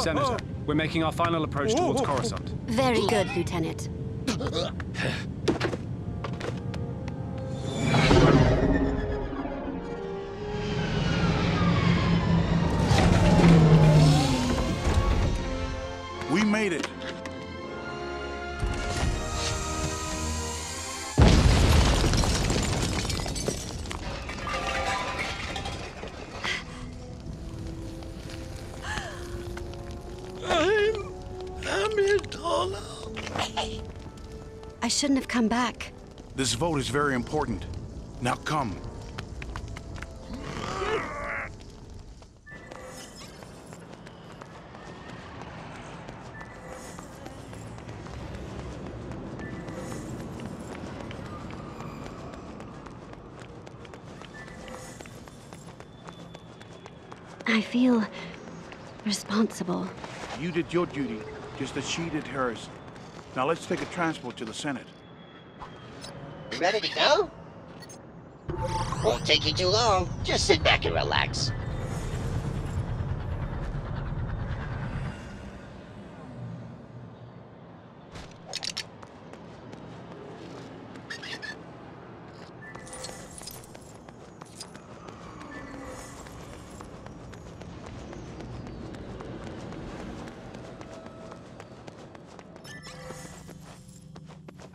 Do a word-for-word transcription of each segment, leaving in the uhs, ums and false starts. Senator, we're making our final approach towards Coruscant. Very good, Lieutenant. We made it. I shouldn't have come back. This vote is very important. Now come. I feel responsible. You did your duty, just as she did hers. Now let's take a transport to the Senate. Ready to go? Won't take you too long. Just sit back and relax.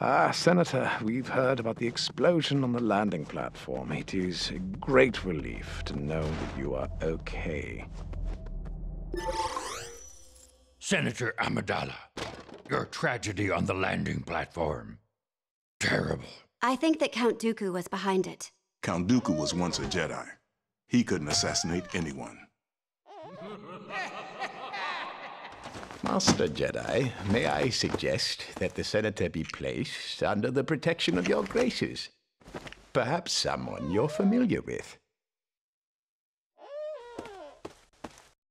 Ah, Senator, we've heard about the explosion on the landing platform. It is a great relief to know that you are okay. Senator Amidala, your tragedy on the landing platform. Terrible. I think that Count Dooku was behind it. Count Dooku was once a Jedi. He couldn't assassinate anyone. Master Jedi, may I suggest that the Senator be placed under the protection of your graces? Perhaps someone you're familiar with.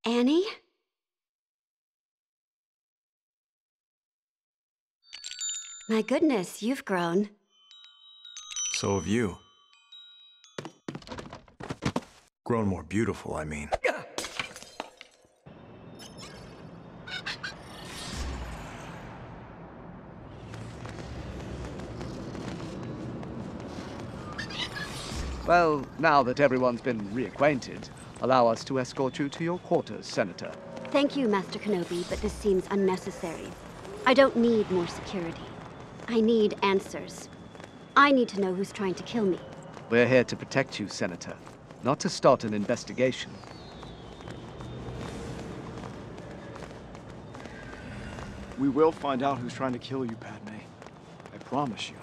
Annie? My goodness, you've grown. So have you. Grown more beautiful, I mean. Well, now that everyone's been reacquainted, allow us to escort you to your quarters, Senator. Thank you, Master Kenobi, but this seems unnecessary. I don't need more security. I need answers. I need to know who's trying to kill me. We're here to protect you, Senator, not to start an investigation. We will find out who's trying to kill you, Padmé. I promise you.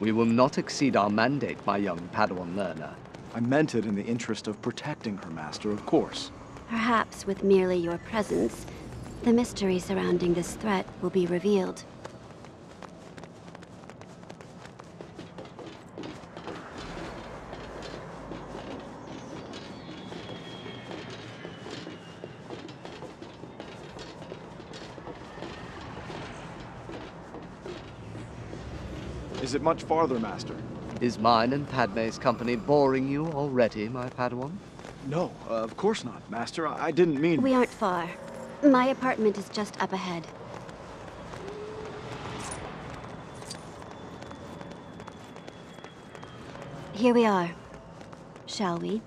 We will not exceed our mandate, my young Padawan learner. I meant it in the interest of protecting her master, of course. Perhaps with merely your presence, the mystery surrounding this threat will be revealed. Is it much farther, Master? Is mine and Padmé's company boring you already, my Padawan? No, uh, of course not, Master. I, I didn't mean... We aren't far. My apartment is just up ahead. Here we are. Shall we?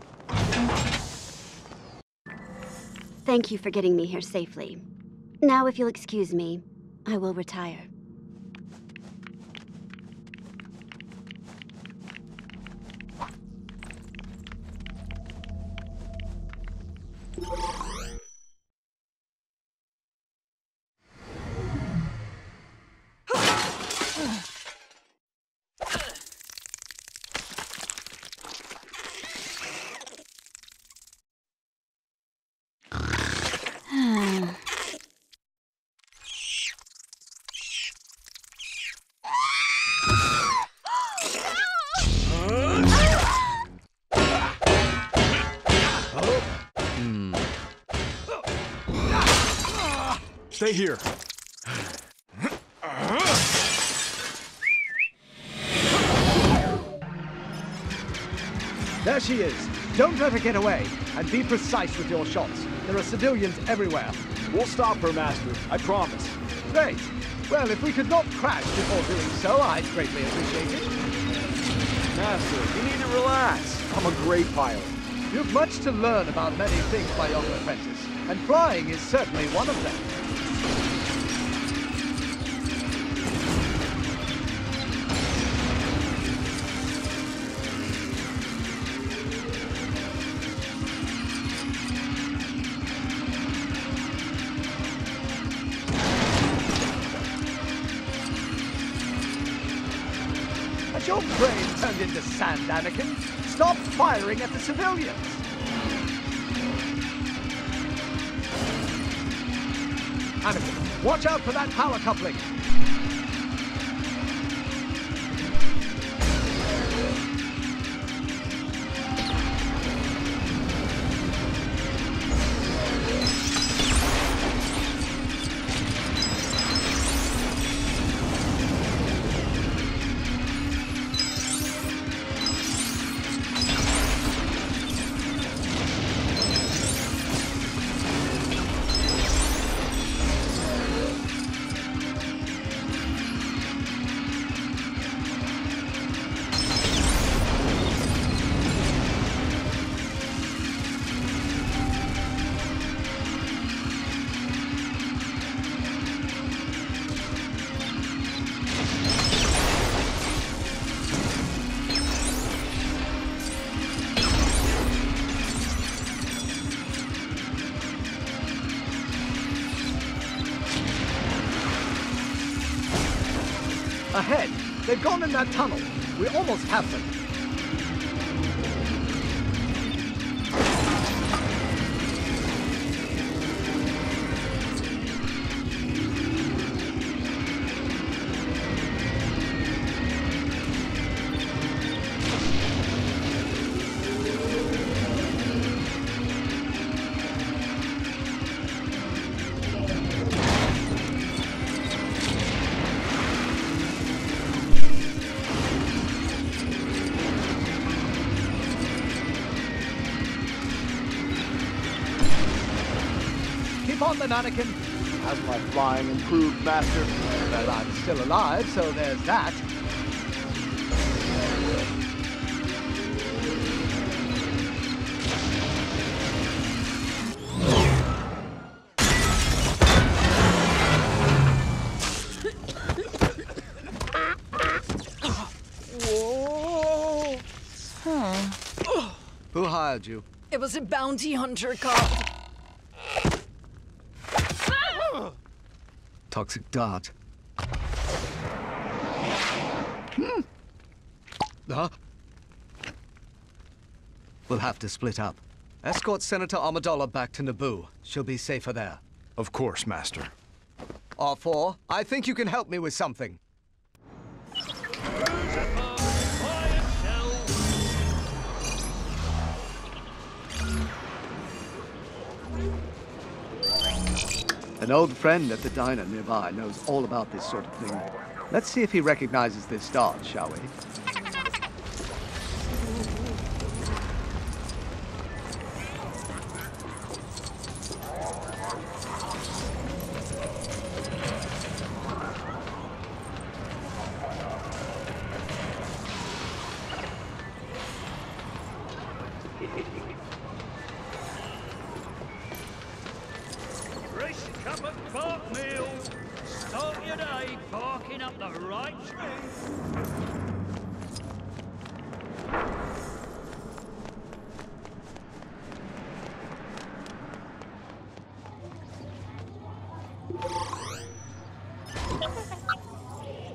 Thank you for getting me here safely. Now, if you'll excuse me, I will retire. Stay here. There she is. Don't let her get away, and be precise with your shots. There are civilians everywhere. We'll stop her, Master. I promise. Great. Well, if we could not crash before doing so, I'd greatly appreciate it. Master, you need to relax. I'm a great pilot. You've much to learn about many things, my young apprentice, and flying is certainly one of them. Your brain turned into sand, Anakin. Stop firing at the civilians. Anakin, watch out for that power coupling. Ahead. They've gone in that tunnel. We almost have them. On then, Anakin. Has my flying improved, Master? Well, I'm still alive, so there's that. Whoa. Huh. Who hired you? It was a bounty hunter called... Toxic dart. Hmm. Huh? We'll have to split up. Escort Senator Amidala back to Naboo. She'll be safer there. Of course, Master. R four, I think you can help me with something. An old friend at the diner nearby knows all about this sort of thing. Let's see if he recognizes this dart, shall we?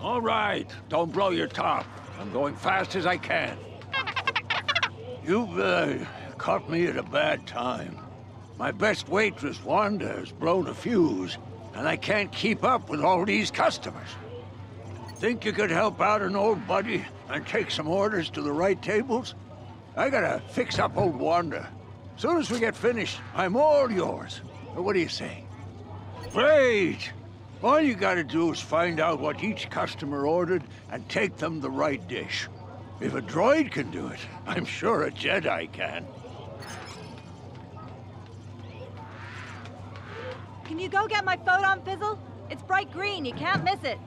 All right, don't blow your top. I'm going fast as I can. You've uh, caught me at a bad time. My best waitress, Wanda, has blown a fuse, and I can't keep up with all these customers. Think you could help out an old buddy and take some orders to the right tables? I gotta fix up old Wanda. Soon as we get finished, I'm all yours. What do you say? Great! All you gotta do is find out what each customer ordered and take them the right dish. If a droid can do it, I'm sure a Jedi can. Can you go get my photon fizzle? It's bright green, you can't miss it.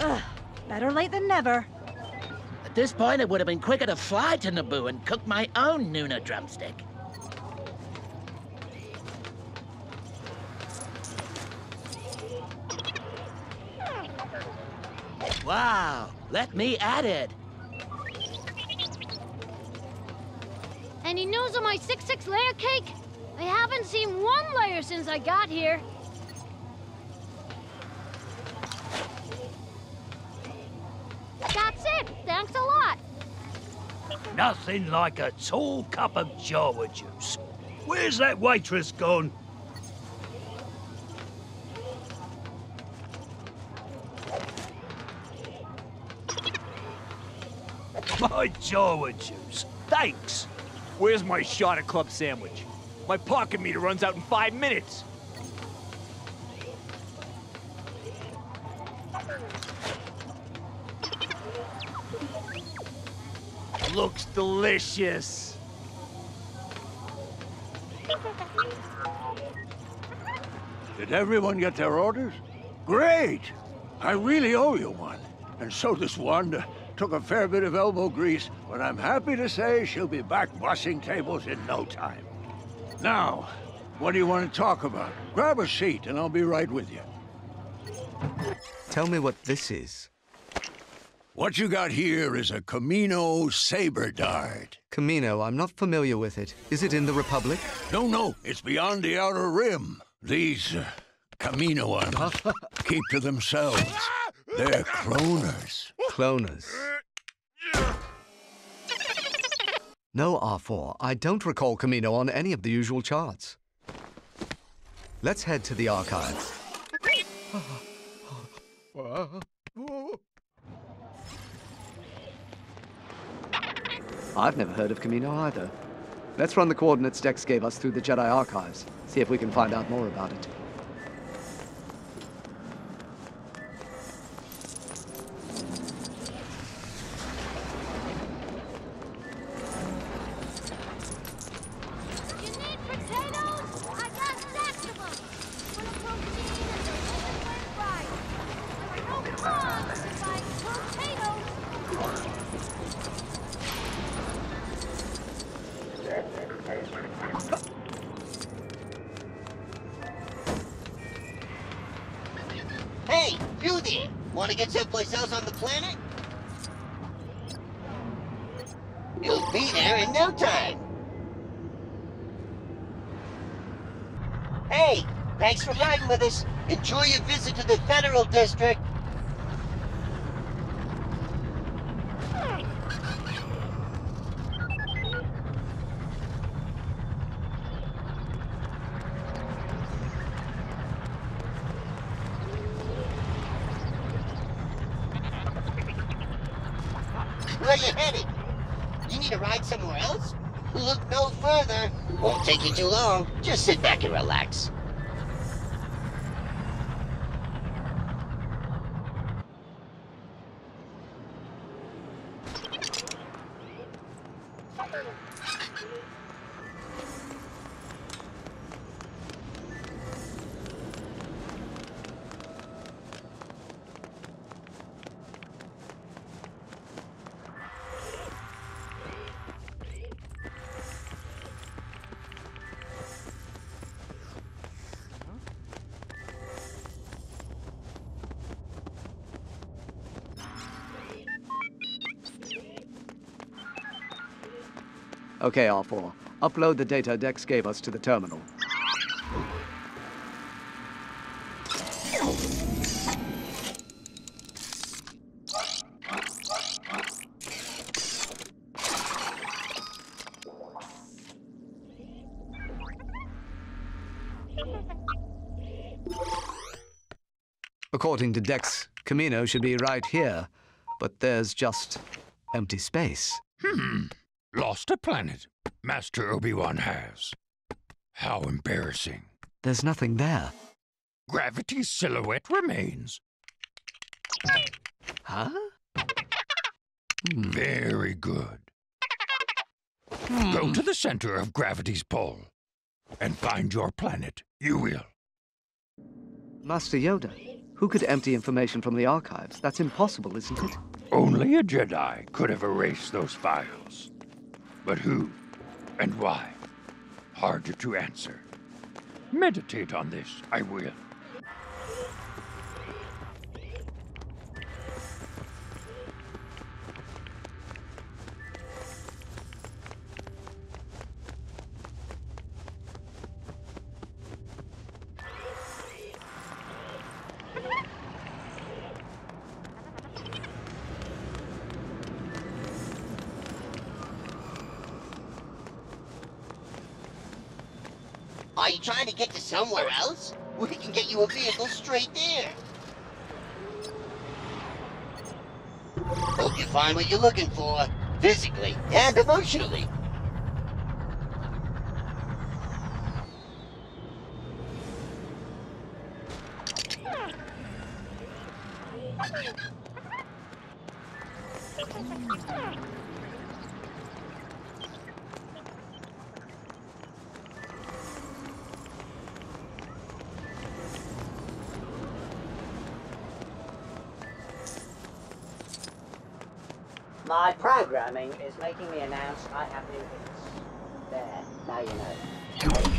Ugh, better late than never. At this point, it would have been quicker to fly to Naboo and cook my own Nuna drumstick. Wow, let me at it. And he knows of my six six layer cake? I haven't seen one layer since I got here. That's it. Thanks a lot. Nothing like a tall cup of Jawa juice. Where's that waitress gone? My Jawa juice. Thanks. Where's my shot at club sandwich? My pocket meter runs out in five minutes. Looks delicious. Did everyone get their orders? Great! I really owe you one. And so does Wanda. Took a fair bit of elbow grease, but I'm happy to say she'll be back washing tables in no time. Now, what do you want to talk about? Grab a seat and I'll be right with you. Tell me what this is. What you got here is a Kamino saber dart. Kamino, I'm not familiar with it. Is it in the Republic? No, no, it's beyond the Outer Rim. These uh, Kamino ones keep to themselves. They're cloners. Cloners. No, R four, I don't recall Kamino on any of the usual charts. Let's head to the archives. I've never heard of Kamino either. Let's run the coordinates Dex gave us through the Jedi Archives, see if we can find out more about it. You need potatoes? I got stacks of them. When I'm going to eat, I don't potatoes. Hey, you there! Want to get someplace else on the planet? You'll be there in no time! Hey, thanks for riding with us. Enjoy your visit to the Federal District. Where you headed? You need to ride somewhere else? Look no further. Won't take you too long. Just sit back and relax. Okay, R four. Upload the data Dex gave us to the terminal. According to Dex, Kamino should be right here, but there's just empty space. Hmm. Lost a planet. Master Obi-Wan has. How embarrassing. There's nothing there. Gravity's silhouette remains. Huh? Very good. Hmm. Go to the center of gravity's pole and find your planet. You will. Master Yoda, who could empty information from the archives? That's impossible, isn't it? Only a Jedi could have erased those files. But who and why? Hard to answer. Meditate on this, I will. Are you trying to get to somewhere else? We can get you a vehicle straight there. Hope you find what you're looking for, physically and emotionally. My programming is making me announce I have new hits. There, now you know.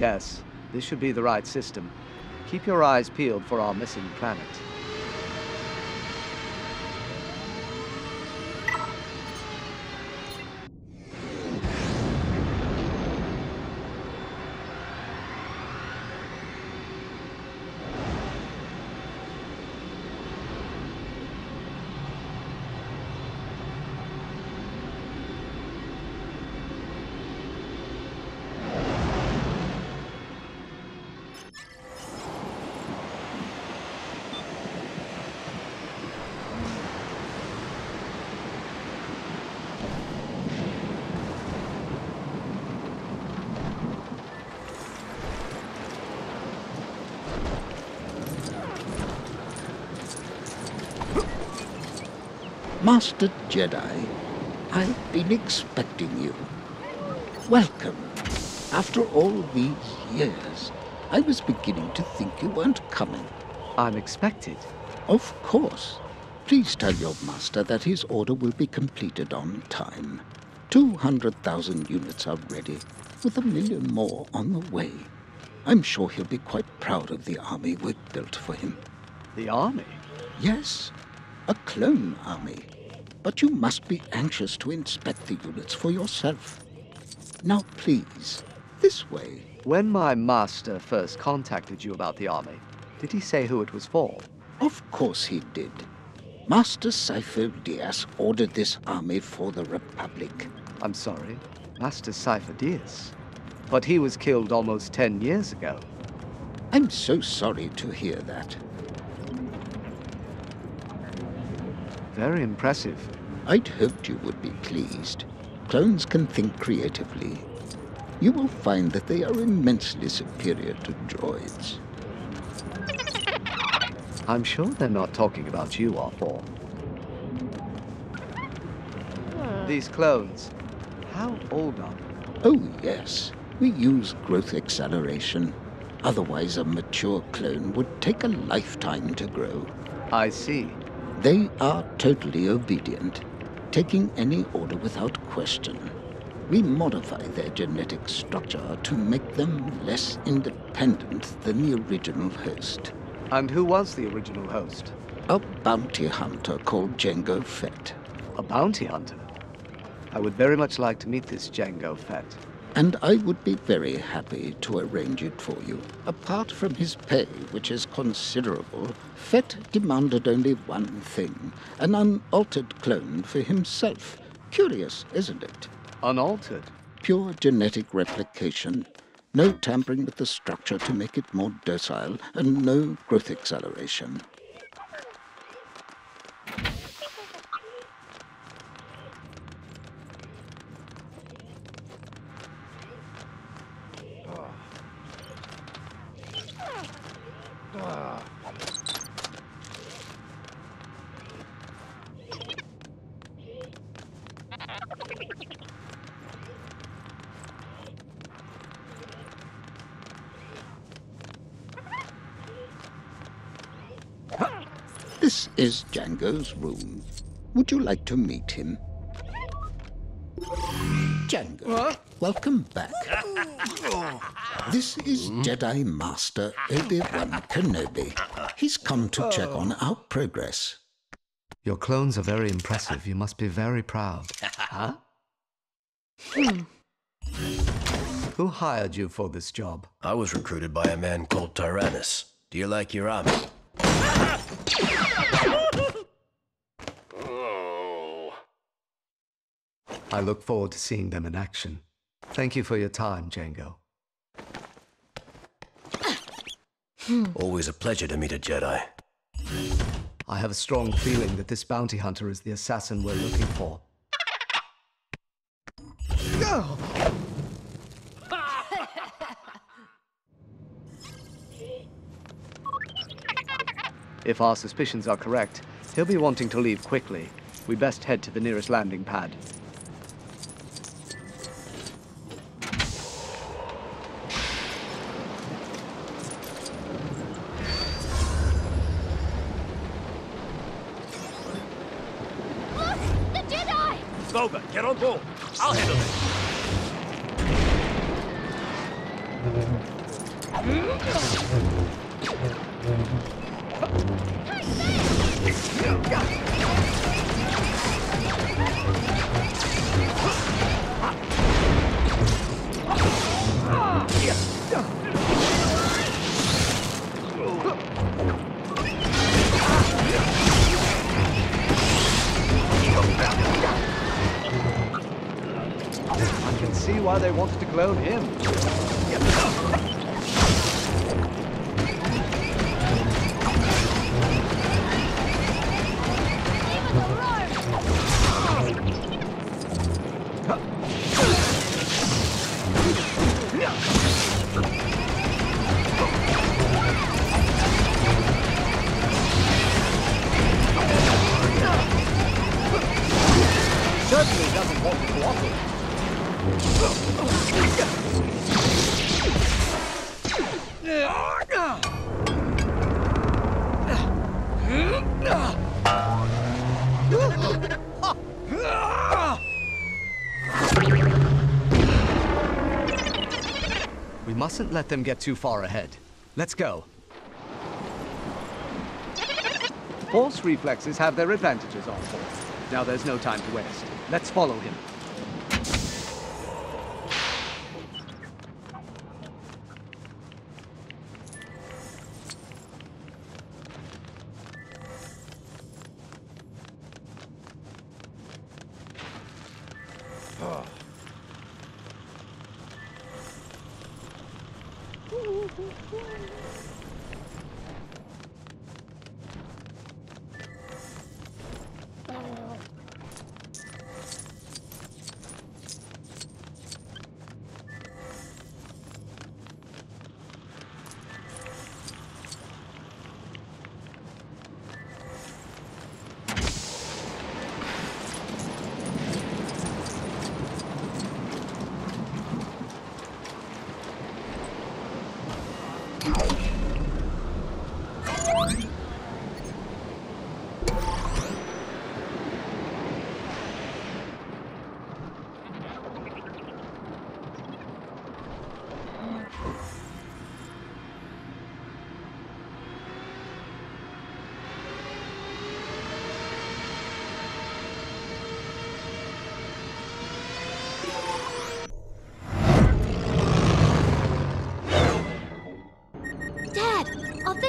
Yes. This should be the right system. Keep your eyes peeled for our missing planet. Master Jedi, I've been expecting you. Welcome. After all these years, I was beginning to think you weren't coming. I'm expected. Of course. Please tell your master that his order will be completed on time. two hundred thousand units are ready, with a million more on the way. I'm sure he'll be quite proud of the army we've built for him. The army? Yes, a clone army. But you must be anxious to inspect the units for yourself. Now please, this way. When my master first contacted you about the army, did he say who it was for? Of course he did. Master Sifo-Dyas ordered this army for the Republic. I'm sorry, Master Sifo-Dyas? But he was killed almost ten years ago. I'm so sorry to hear that. Very impressive. I'd hoped you would be pleased. Clones can think creatively. You will find that they are immensely superior to droids. I'm sure they're not talking about you, Arthur. These clones, how old are they? Oh, yes. We use growth acceleration. Otherwise, a mature clone would take a lifetime to grow. I see. They are totally obedient, taking any order without question. We modify their genetic structure to make them less independent than the original host. And who was the original host? A bounty hunter called Jango Fett. A bounty hunter? I would very much like to meet this Jango Fett. And I would be very happy to arrange it for you. Apart from his pay, which is considerable, Fett demanded only one thing, an unaltered clone for himself, Curious, isn't it? Unaltered. Pure genetic replication. No tampering with the structure to make it more docile, and no growth acceleration. This is Jango's room. Would you like to meet him? Jango, huh? Welcome back. This is Jedi Master Obi-Wan Kenobi. He's come to check on our progress. Your clones are very impressive. You must be very proud. Huh? Hmm. Who hired you for this job? I was recruited by a man called Tyrannus. Do you like your army? I look forward to seeing them in action. Thank you for your time, Jango. Always a pleasure to meet a Jedi. I have a strong feeling that this bounty hunter is the assassin we're looking for. Go! If our suspicions are correct, he'll be wanting to leave quickly. We best head to the nearest landing pad. Get on board. I'll handle it. I can see why they wanted to clone him. Certainly doesn't want to cooperate. We mustn't let them get too far ahead. Let's go. Horse reflexes have their advantages on horse. Now there's no time to waste. Let's follow him.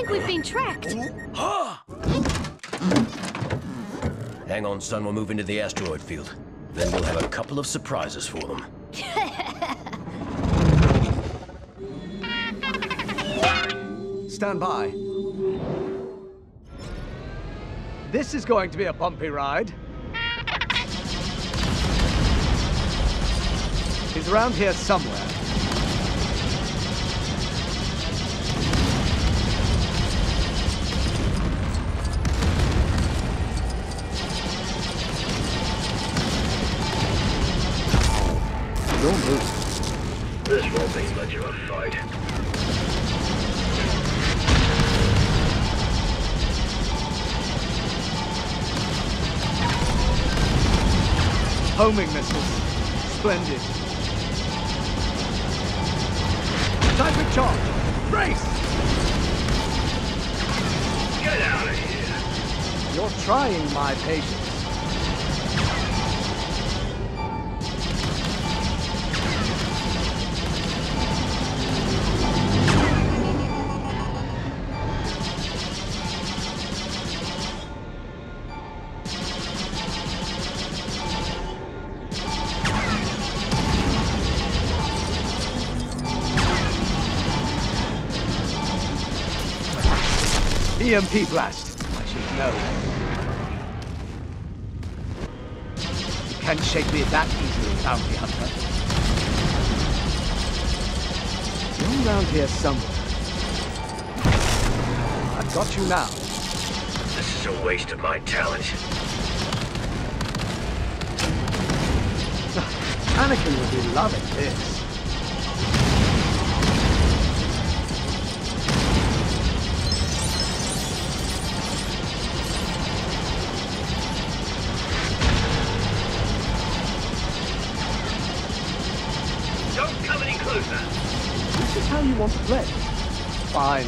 We've been tracked. Hang on, son. We're moving to the asteroid field. Then we'll have a couple of surprises for them. Stand by. This is going to be a bumpy ride. He's around here somewhere. Don't move. This won't be much of a fight. Homing missiles. Splendid. Seismic charge. Race! Get out of here. You're trying my patience. E M P blast. I should know. You can't shake me that easily, bounty hunter. You're around here somewhere. I've got you now. This is a waste of my talent. Anakin will be loving this. Want to play? Fine.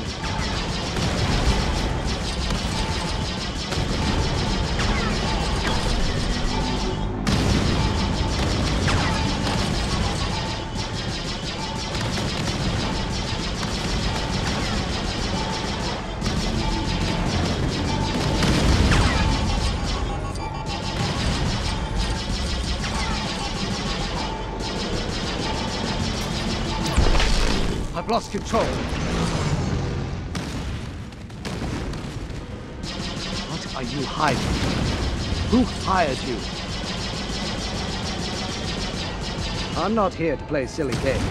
Lost control. What are you hiding? Who hired you? I'm not here to play silly games.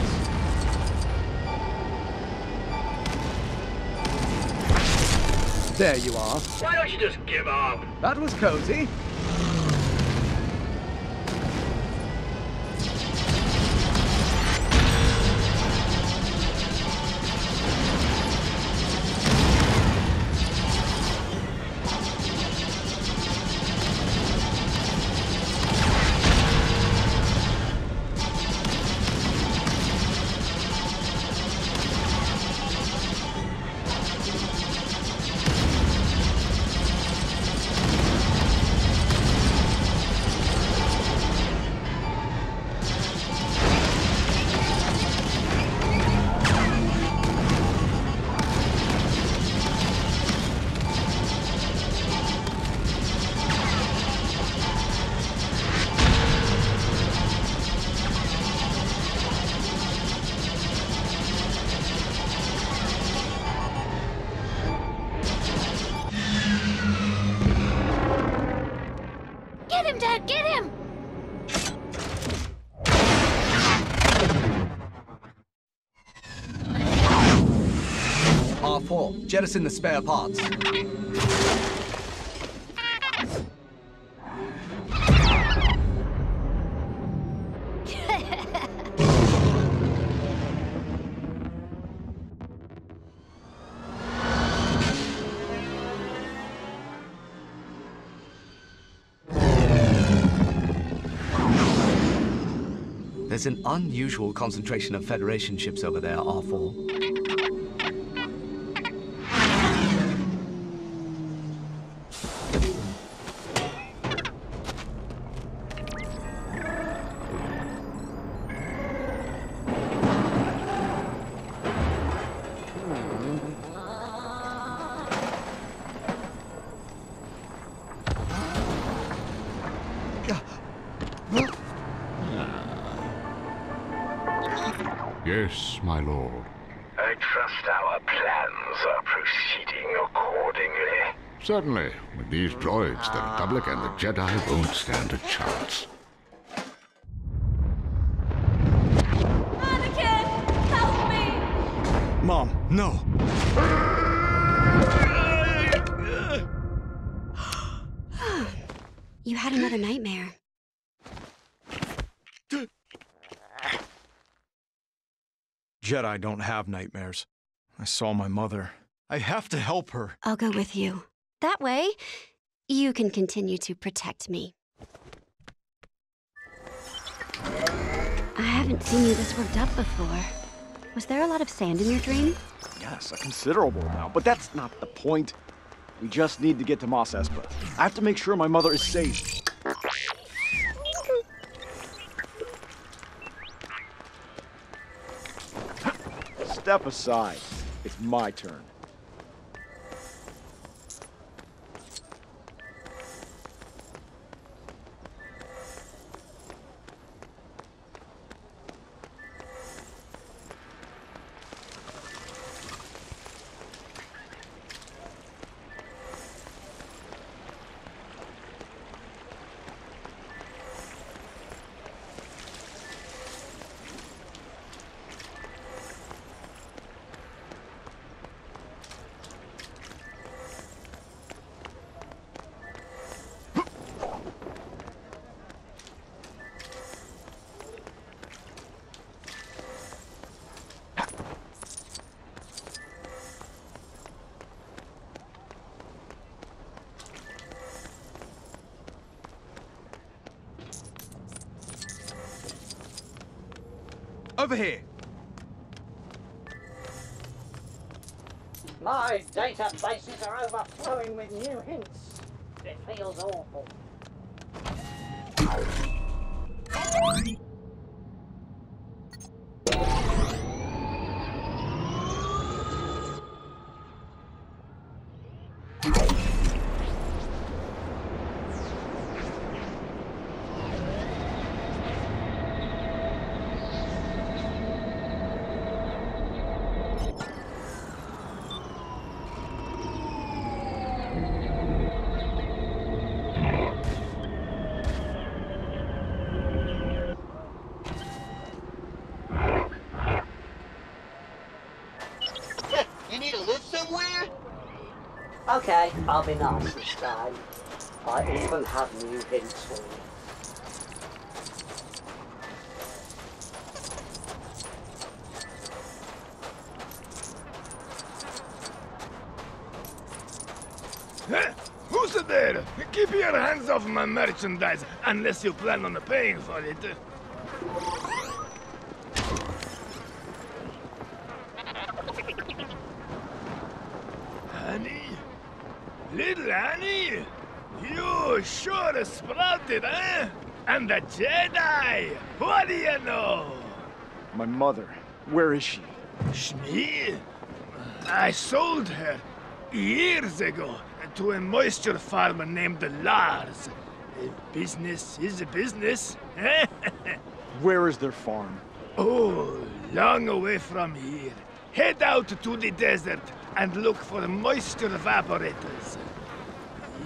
There you are. Why don't you just give up? That was cozy. Jettison the spare parts. There's an unusual concentration of Federation ships over there, R four. Huh? Yes, my lord. I trust our plans are proceeding accordingly. Certainly. With these droids, the Republic and the Jedi won't stand a chance. Anakin! Help me! Mom, no! You had another nightmare. Jedi don't have nightmares. I saw my mother. I have to help her. I'll go with you. That way, you can continue to protect me. I haven't seen you this worked up before. Was there a lot of sand in your dream? Yes, a considerable amount, but that's not the point. We just need to get to Mos Espa. I have to make sure my mother is safe. Step aside. It's my turn. Over here. My databases are overflowing with new hints. It feels awful. Okay, I'll be nice this time. I even have new hints for you. Huh? Who's there? Keep your hands off my merchandise, unless you plan on paying for it. Annie, you sure sprouted, eh? And the Jedi! What do you know? My mother, where is she? Shmi? I sold her years ago to a moisture farmer named Lars. Business is a business. Where is their farm? Oh, long away from here. Head out to the desert and look for moisture evaporators.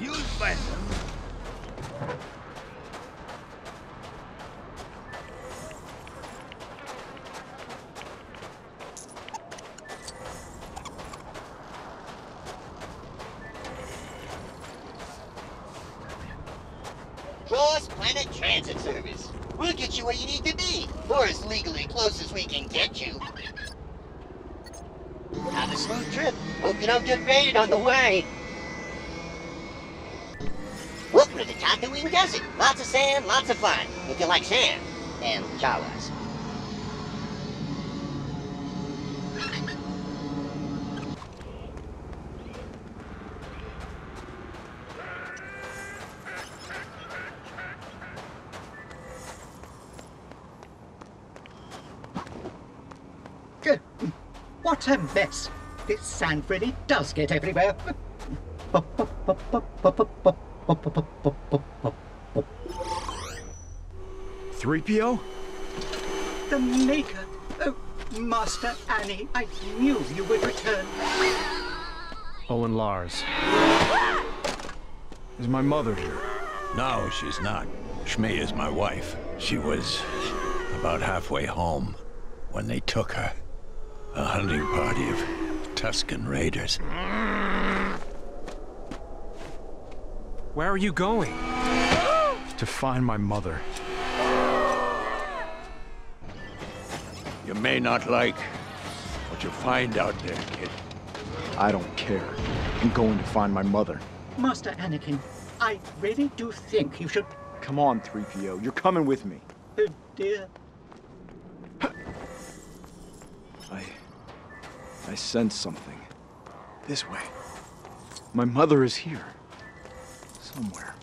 You'll find them. Cross Planet Transit Service. We'll get you where you need to be, or as legally close as we can get you. Have a smooth trip. Hope you don't get raided on the way. Welcome to the Tatooine Desert. Lots of sand, lots of fun. If you like sand, and Jawas. What a mess. This sand really does get everywhere. Threepio? The Maker? Oh, Master Annie, I knew you would return. Oh, and Lars. Is my mother here? No, she's not. Shmi is my wife. She was about halfway home when they took her. A hunting party of Tuscan raiders. Where are you going? To find my mother. You may not like what you find out there, kid. I don't care. I'm going to find my mother. Master Anakin, I really do think you should... Come on, Threepio. You're coming with me. Oh, dear. I... I sense something. This way. My mother is here. Somewhere.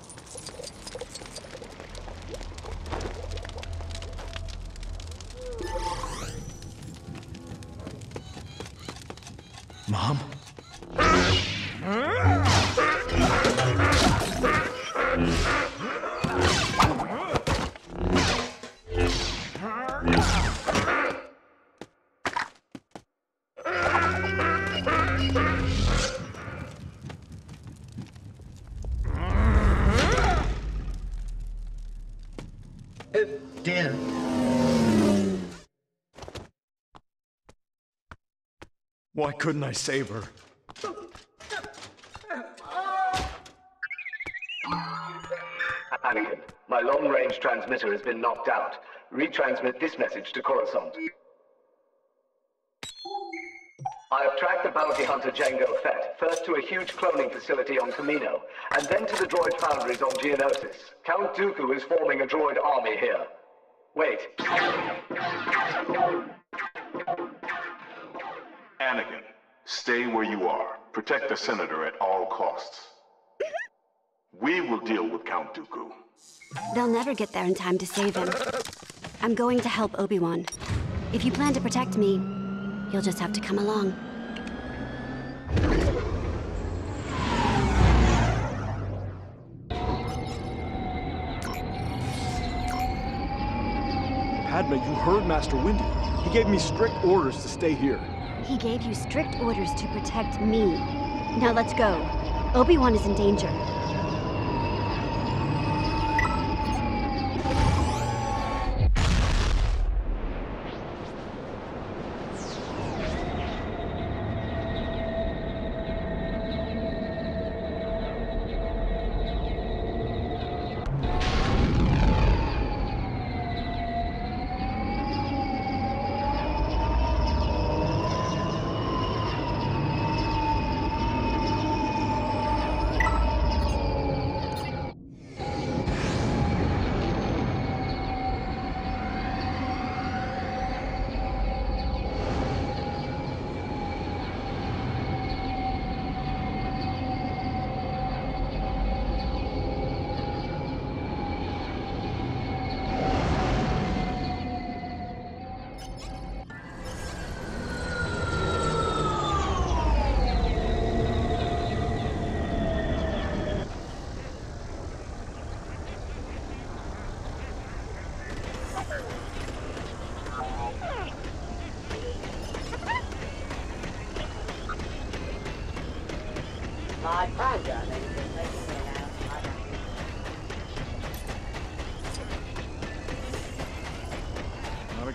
Mom? Why couldn't I save her? Anakin, my long-range transmitter has been knocked out. Retransmit this message to Coruscant. I have tracked the bounty hunter Jango Fett, first to a huge cloning facility on Kamino, and then to the droid foundries on Geonosis. Count Dooku is forming a droid army here. Wait. Anakin, stay where you are. Protect the Senator at all costs. We will deal with Count Dooku. They'll never get there in time to save him. I'm going to help Obi-Wan. If you plan to protect me, you'll just have to come along. Padme, you heard Master Windu. He gave me strict orders to stay here. He gave you strict orders to protect me. Now let's go. Obi-Wan is in danger.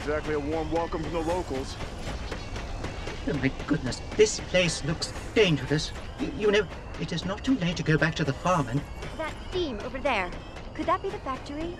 Exactly a warm welcome from the locals. Oh my goodness, this place looks dangerous. Y you know, it is not too late to go back to the farm and... That beam over there, could that be the factory?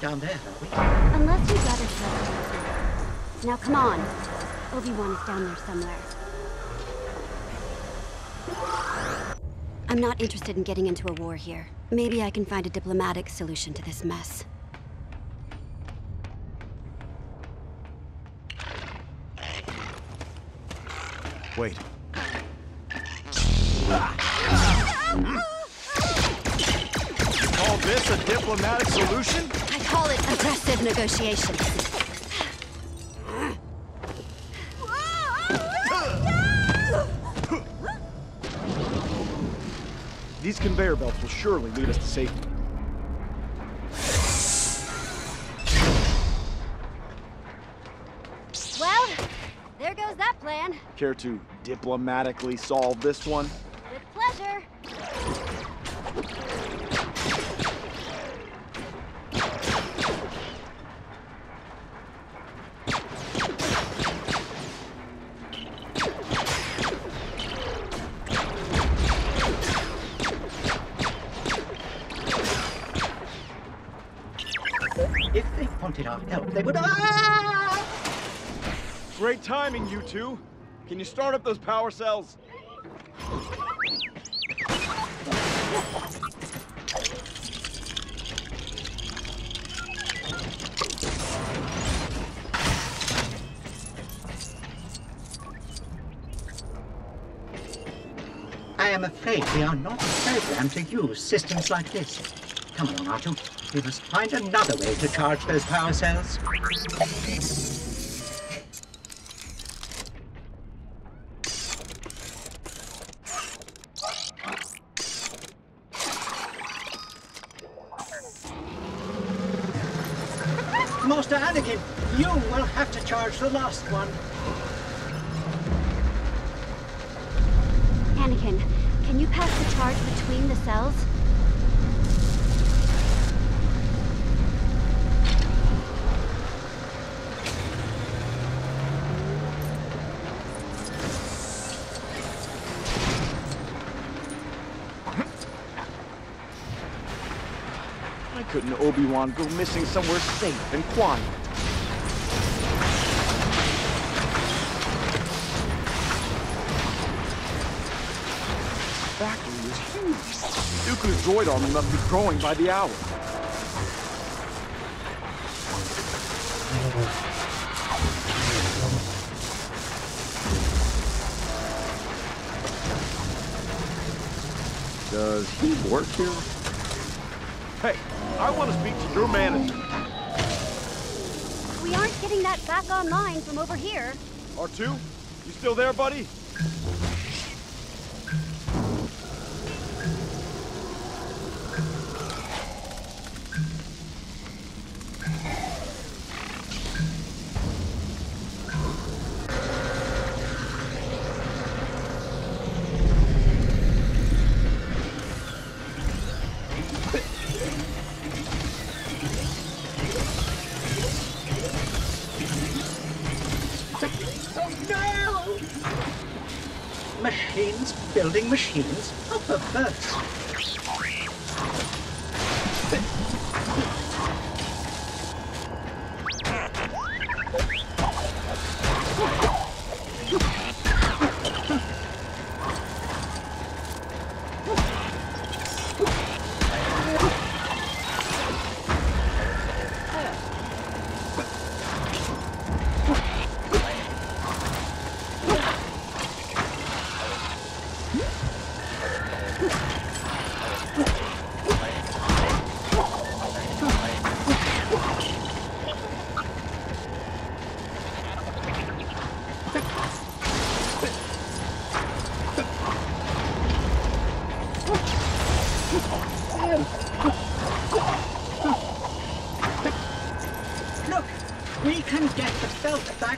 Down there, are we? Unless you'd rather tell. Now come on. Obi-Wan is down there somewhere. I'm not interested in getting into a war here. Maybe I can find a diplomatic solution to this mess. Wait. You call this a diplomatic solution? I call it aggressive negotiations. These conveyor belts will surely lead us to safety. Well, there goes that plan. Care to diplomatically solve this one? With pleasure. They would... ah! Great timing, you two. Can you start up those power cells? I am afraid we are not programmed to use systems like this. Come on, Artu. We must find another way to charge those power cells. Master Anakin, you will have to charge the last one. Anakin, can you pass the charge between the cells? Couldn't Obi-Wan go missing somewhere safe and quiet? The factory is huge. Dooku's droid army must be growing by the hour. Does he work here? Hey, I want to speak to your manager. We aren't getting that back online from over here. R two, you still there, buddy? Building machines up a burst.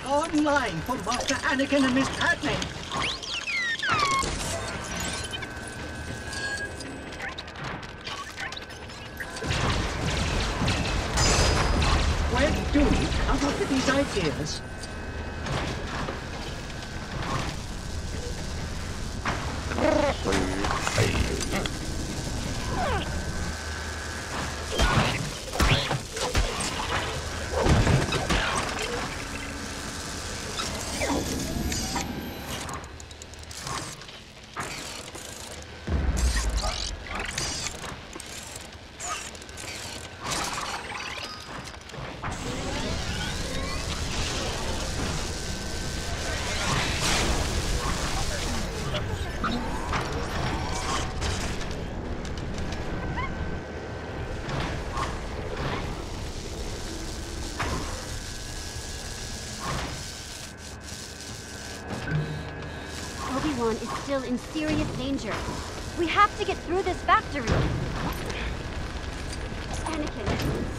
Online for Master Anakin and Miss Padmé. Where do we come up with these ideas? Padawan is still in serious danger. We have to get through this factory. Anakin,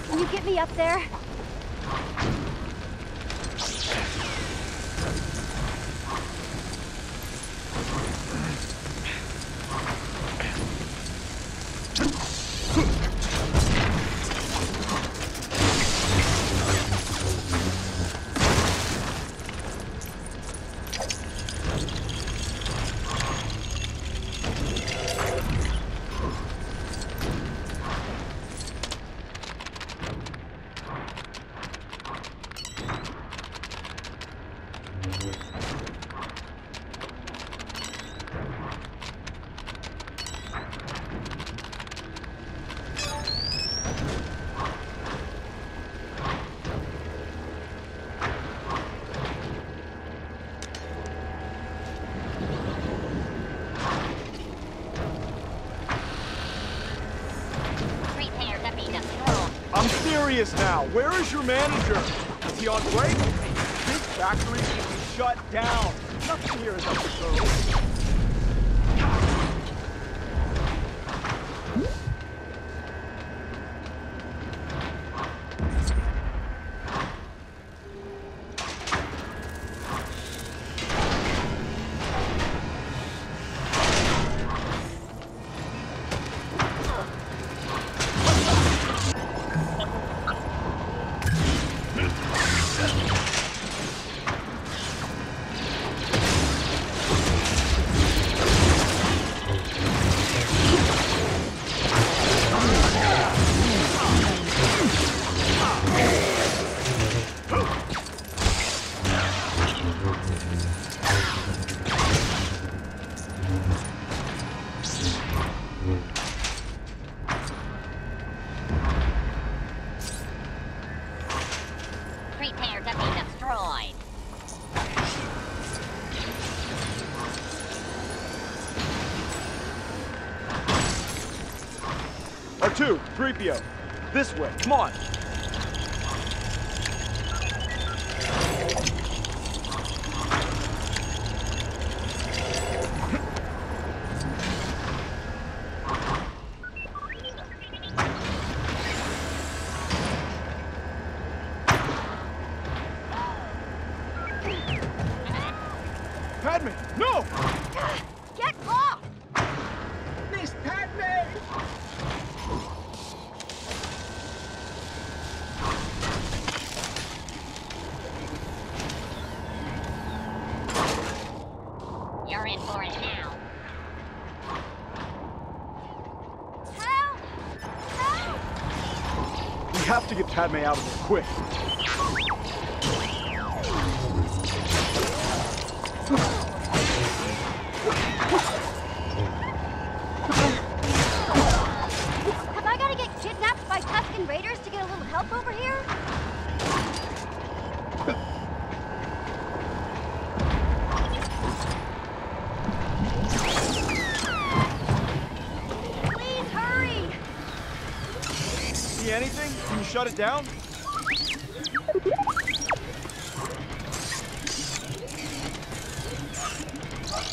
can you get me up there? Now, where is your manager? Is he on break? This factory should be shut down. Nothing here is up to code. Two, Threepio. This way, come on. Padmé, no! Get off! Miss Padmé! To get Padme out of here quick. Have I got to get kidnapped by Tuscan raiders to get a little help over here? Shut it down?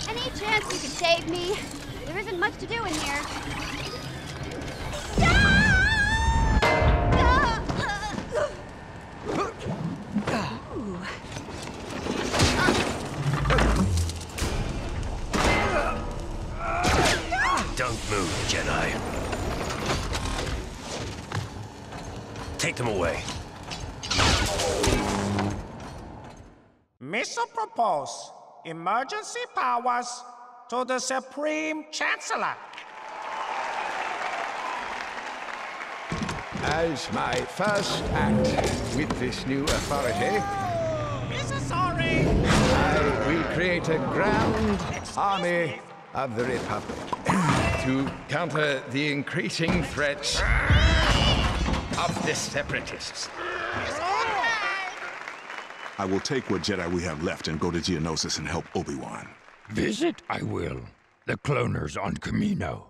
Any chance you could save me? There isn't much to do in here. Don't move, Jedi. Take them away. Missile propose. Emergency powers to the Supreme Chancellor. As my first act with this new authority, I will create a grand army of the Republic to counter the increasing threats of the Separatists. I will take what Jedi we have left and go to Geonosis and help Obi-Wan. Visit I will. The cloners on Kamino.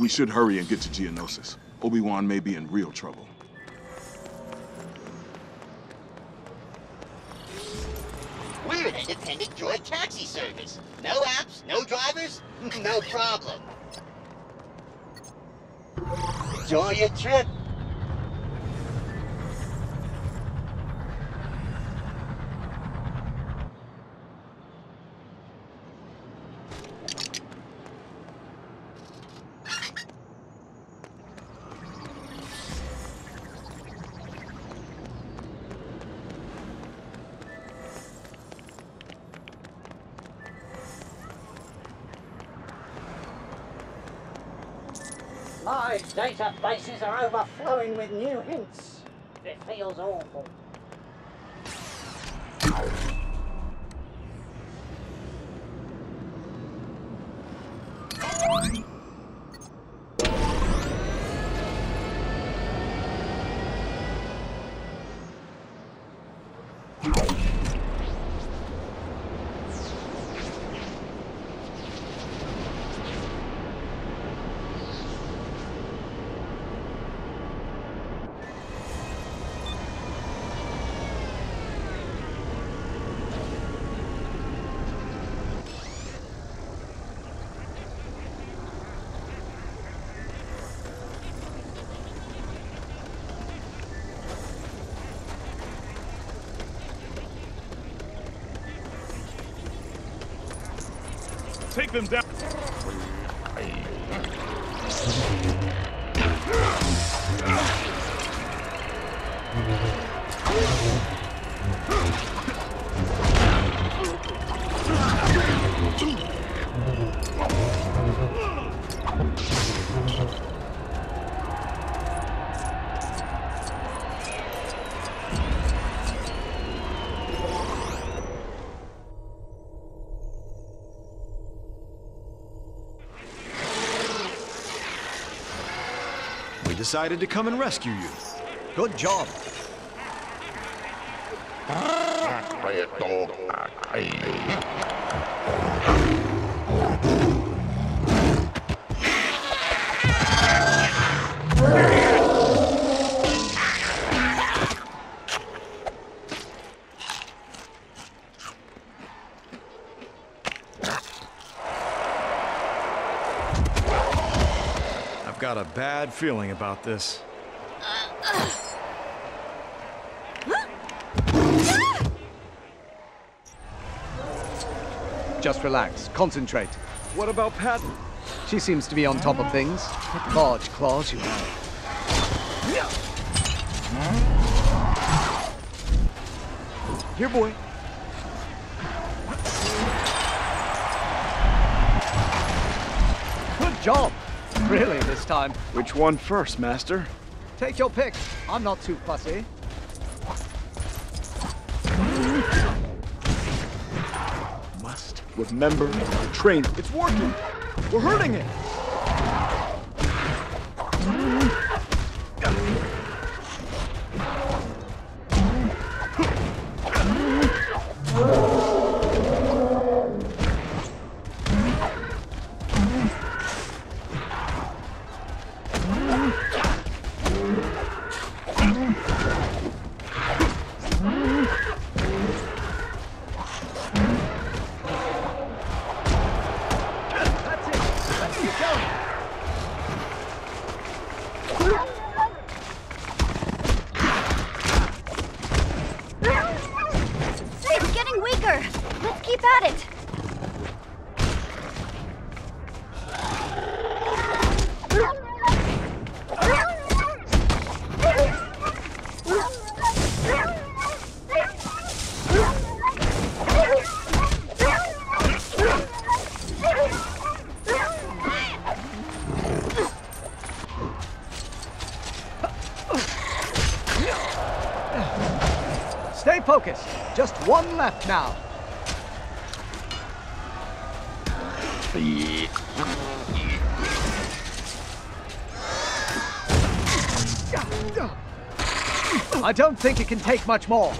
We should hurry and get to Geonosis. Obi-Wan may be in real trouble. We're an independent droid taxi service. No apps, no drivers, no problem. Enjoy your trip. My databases are overflowing with new hints. It feels awful. Take them down. Decided to come and rescue you. Good job. Got a bad feeling about this. Uh, uh. Huh? Ah! Just relax, concentrate. What about Padmé? She seems to be on top of things. Large claws, you have. Here, boy. Good job. Really, this time. Which one first, Master? Take your pick. I'm not too fussy. Must remember to train. It's working. We're hurting it. Focus. Just one left now. I don't think it can take much more.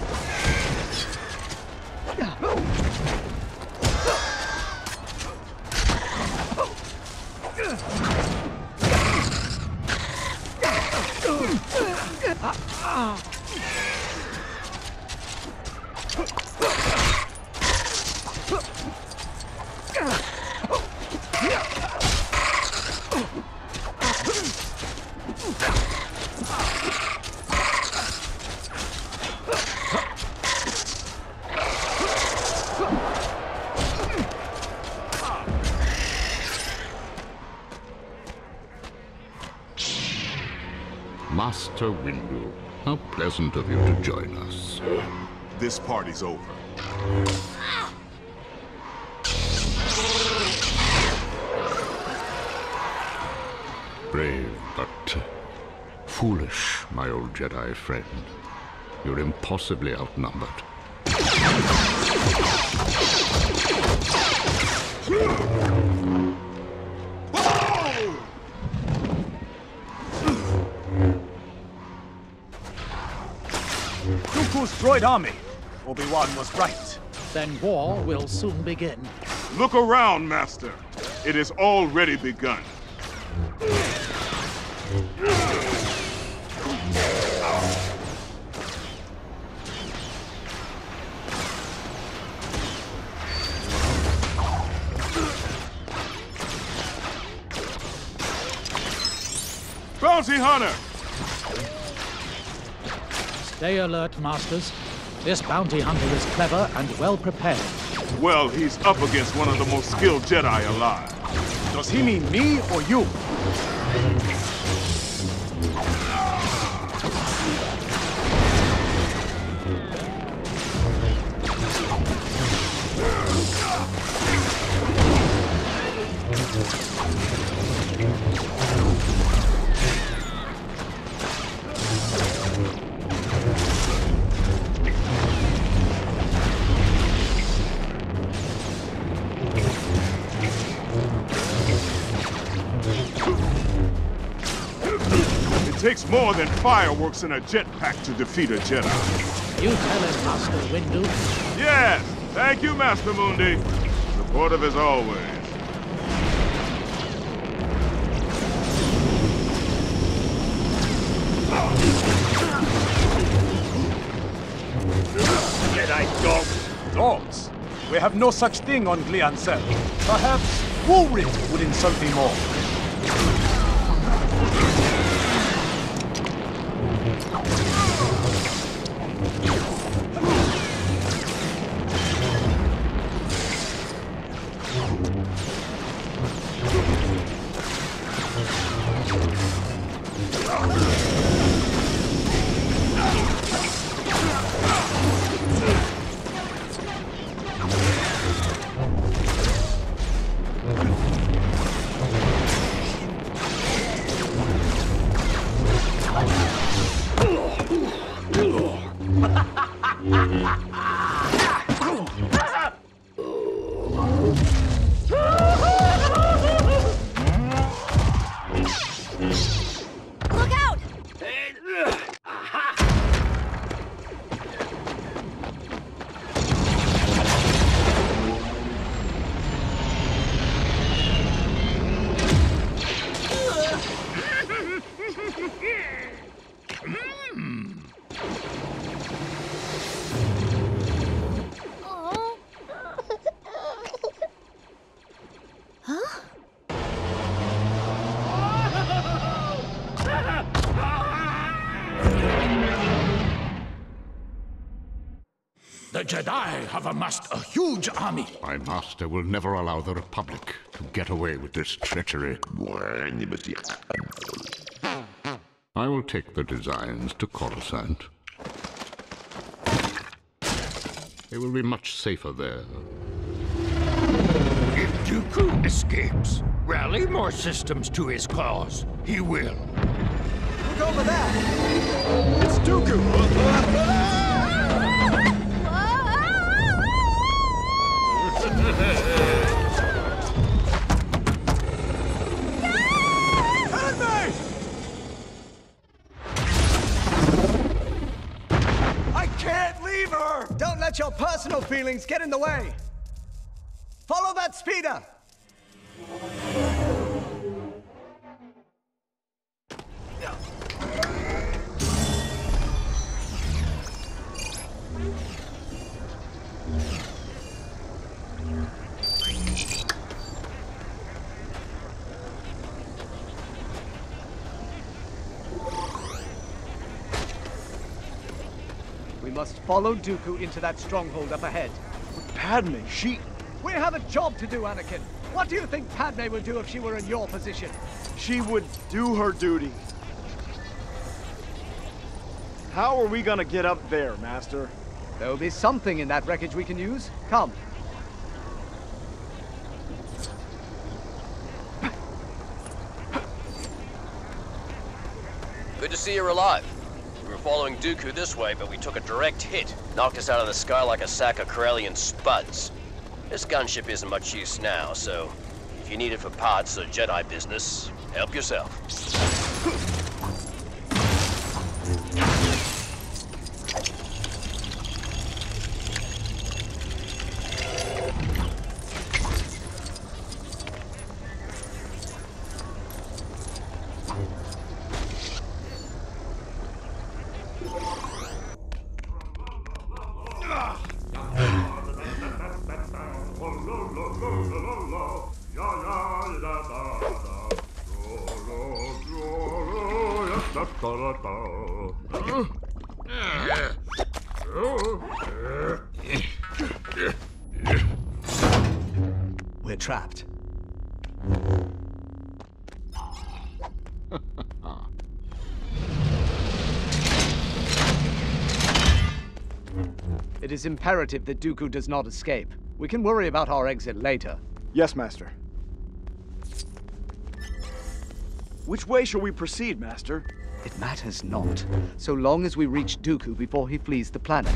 Master Windu, how pleasant of you to join us. This party's over. Brave, but foolish, my old Jedi friend. You're impossibly outnumbered. Dooku's droid army. Obi-Wan was right. Then war will soon begin. Look around, Master. It has already begun. Bounty Hunter! Stay alert, Masters. This bounty hunter is clever and well prepared. Well, he's up against one of the most skilled Jedi alive. Does he mean me or you? Takes more than fireworks and a jetpack to defeat a Jedi. You tell him, Master Windu. Yes! Thank you, Master Mundi. Supportive as always. Jedi dogs. Dogs? We have no such thing on Gliancel. Perhaps Woolrich would insult me more. The Jedi have amassed a huge army. My master will never allow the Republic to get away with this treachery. I will take the designs to Coruscant. They will be much safer there. If Dooku escapes, rally more systems to his cause. He will. Look over there! It's Dooku! Padmé! I can't leave her! Don't let your personal feelings get in the way! Follow that speeder! must follow Dooku into that stronghold up ahead. But Padmé, she... We have a job to do, Anakin. What do you think Padmé would do if she were in your position? She would do her duty. How are we gonna get up there, Master? There'll be something in that wreckage we can use. Come. Good to see you're alive. We were following Dooku this way, but we took a direct hit. Knocked us out of the sky like a sack of Corellian spuds. This gunship isn't much use now, so if you need it for parts or Jedi business, help yourself. We're trapped. It is imperative that Dooku does not escape. We can worry about our exit later. Yes, Master. Which way shall we proceed, Master? It matters not, so long as we reach Dooku before he flees the planet.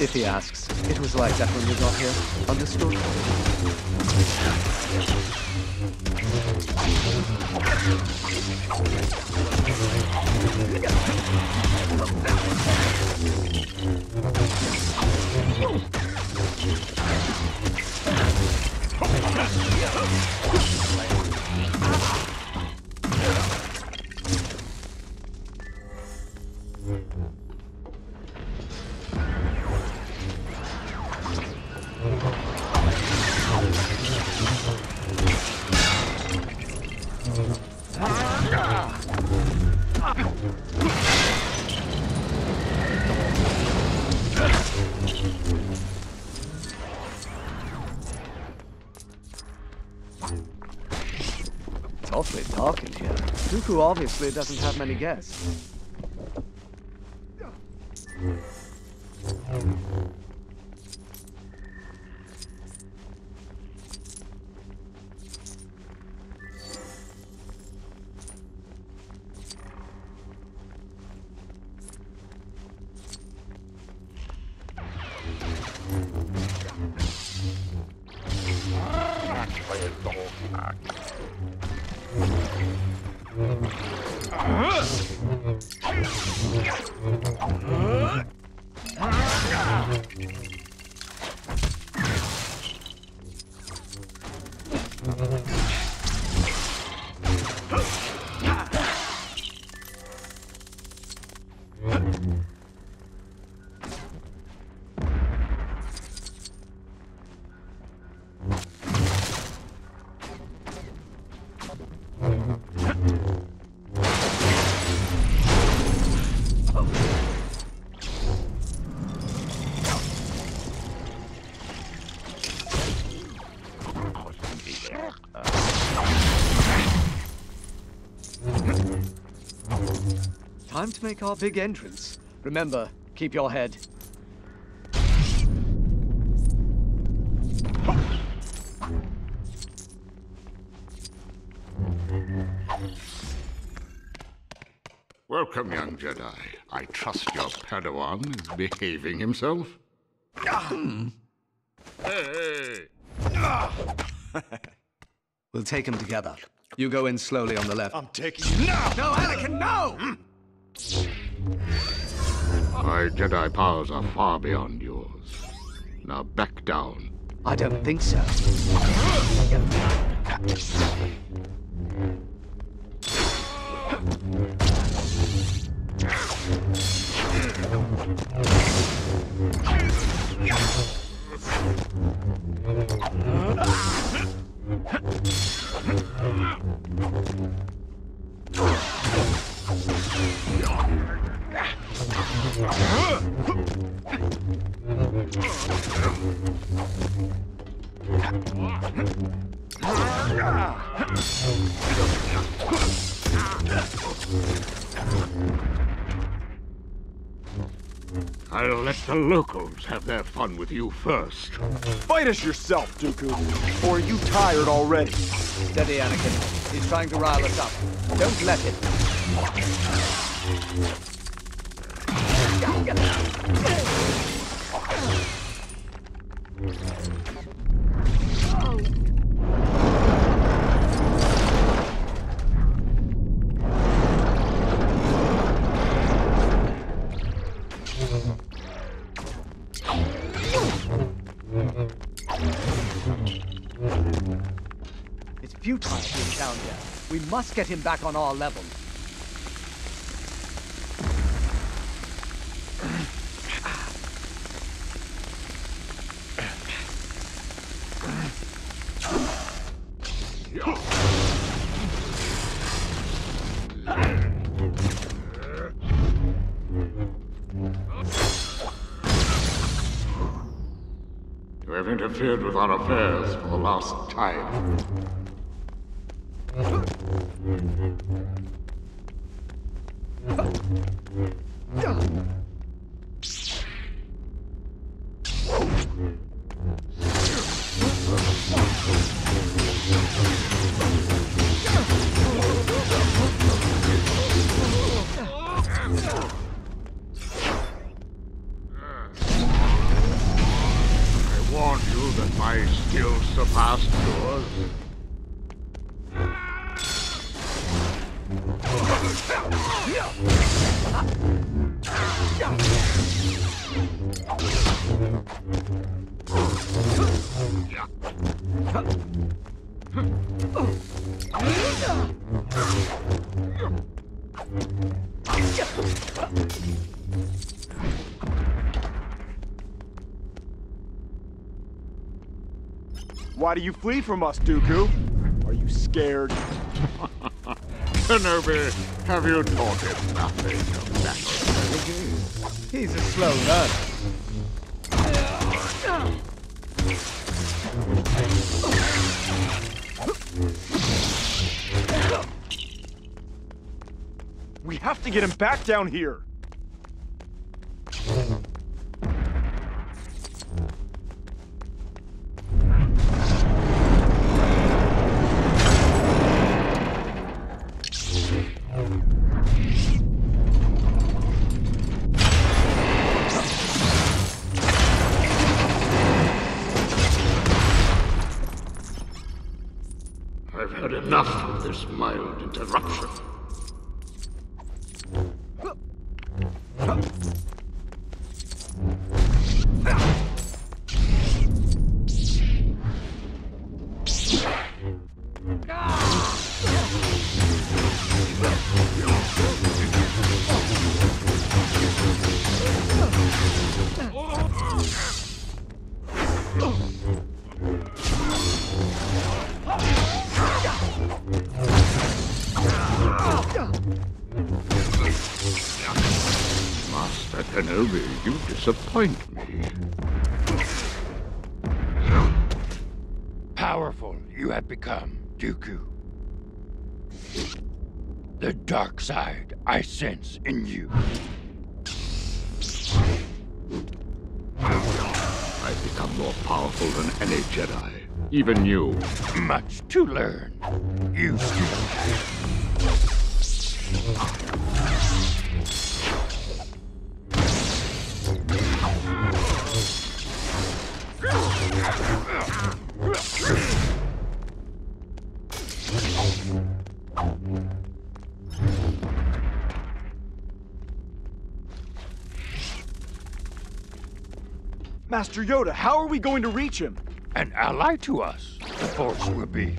If he asks, it was like that when we got here. Understood? It's awfully dark in here. Dooku obviously doesn't have many guests. Time to make our big entrance. Remember, keep your head. Welcome, young Jedi. I trust your Padawan is behaving himself. Hey! We'll take him together. You go in slowly on the left. I'm taking you. No! No, Anakin, no! My Jedi powers are far beyond yours. Now back down. I don't think so. I'll let the locals have their fun with you first. Fight us yourself, Dooku. Or are you tired already? Steady, Anakin. He's trying to rile us up. Don't let him. It's futile being down there. We must get him back on our level. Interfered with our affairs for the last time. Why do you flee from us, Dooku? Are you scared? Kenobi, have you taught him nothing of that? He's a slow learner. We have to get him back down here. Mild interruption. Disappoint me. Powerful you have become, Dooku. The dark side I sense in you. I've become more powerful than any Jedi, even you. Much to learn. You still have. Grrrr! Master Yoda, how are we going to reach him? An ally to us, the Force will be.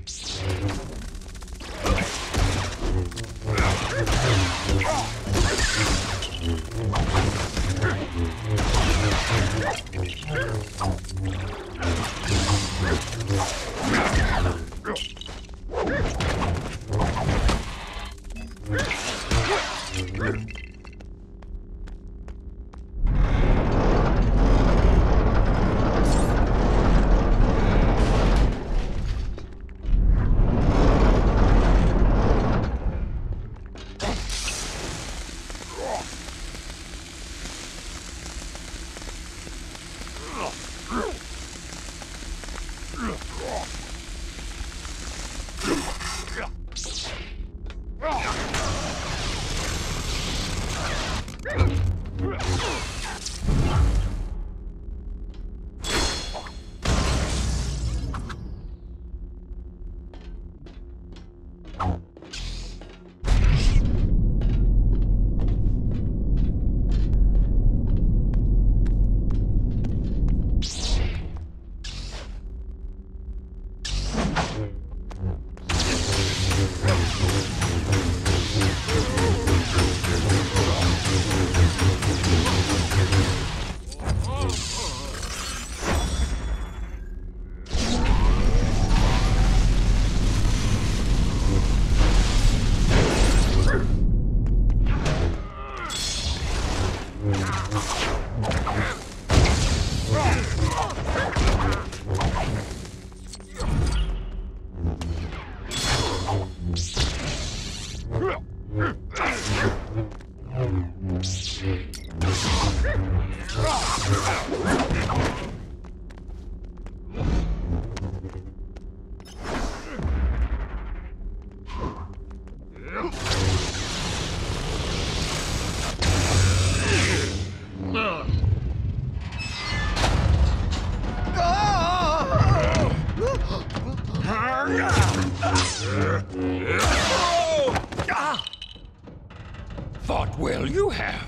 Thought well you have,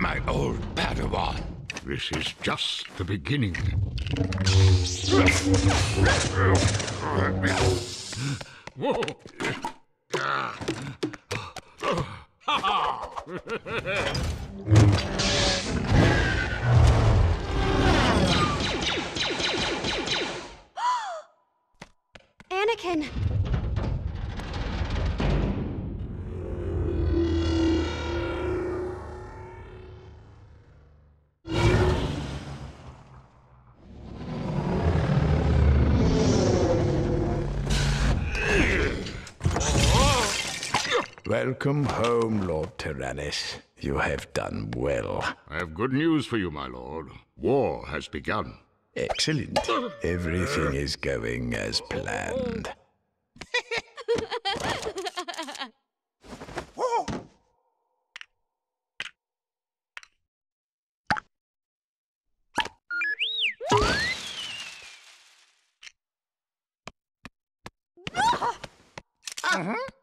my old Padawan. This is just the beginning. Anakin! Welcome home, Lord Tyrannus. You have done well. I have good news for you, my lord. War has begun. Excellent. Everything is going as planned. Uh-huh.